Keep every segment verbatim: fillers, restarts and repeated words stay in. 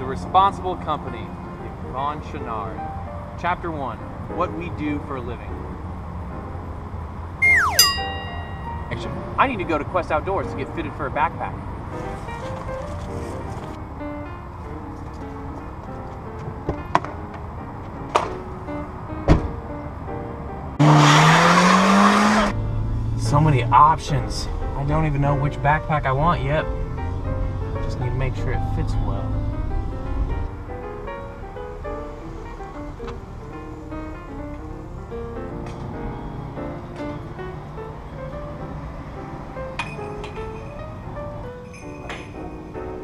The Responsible Company, Yvon Chouinard. Chapter one, What We Do for a Living. Action. I need to go to Quest Outdoors to get fitted for a backpack. So many options. I don't even know which backpack I want yet. Just need to make sure it fits well.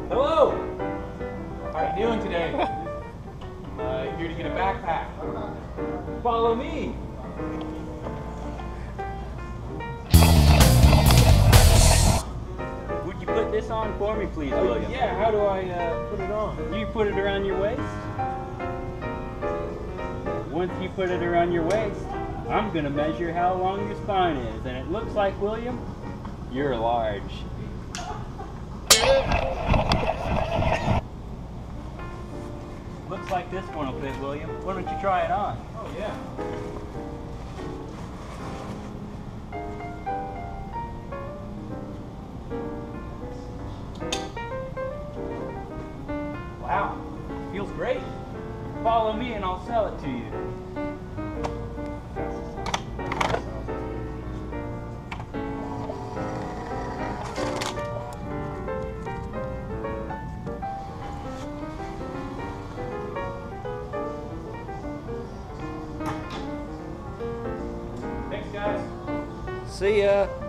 Hello! How are you doing today? I'm uh, here to get a backpack. Follow me! Would you put this on for me, please, William? Yeah, how do I uh, put it on? You put it around your waist. Once you put it around your waist, I'm going to measure how long your spine is. And it looks like, William, you're large. Looks like this one will fit, William. Why don't you try it on? Oh, yeah. Wow, feels great. Follow me and I'll sell it to you. See ya.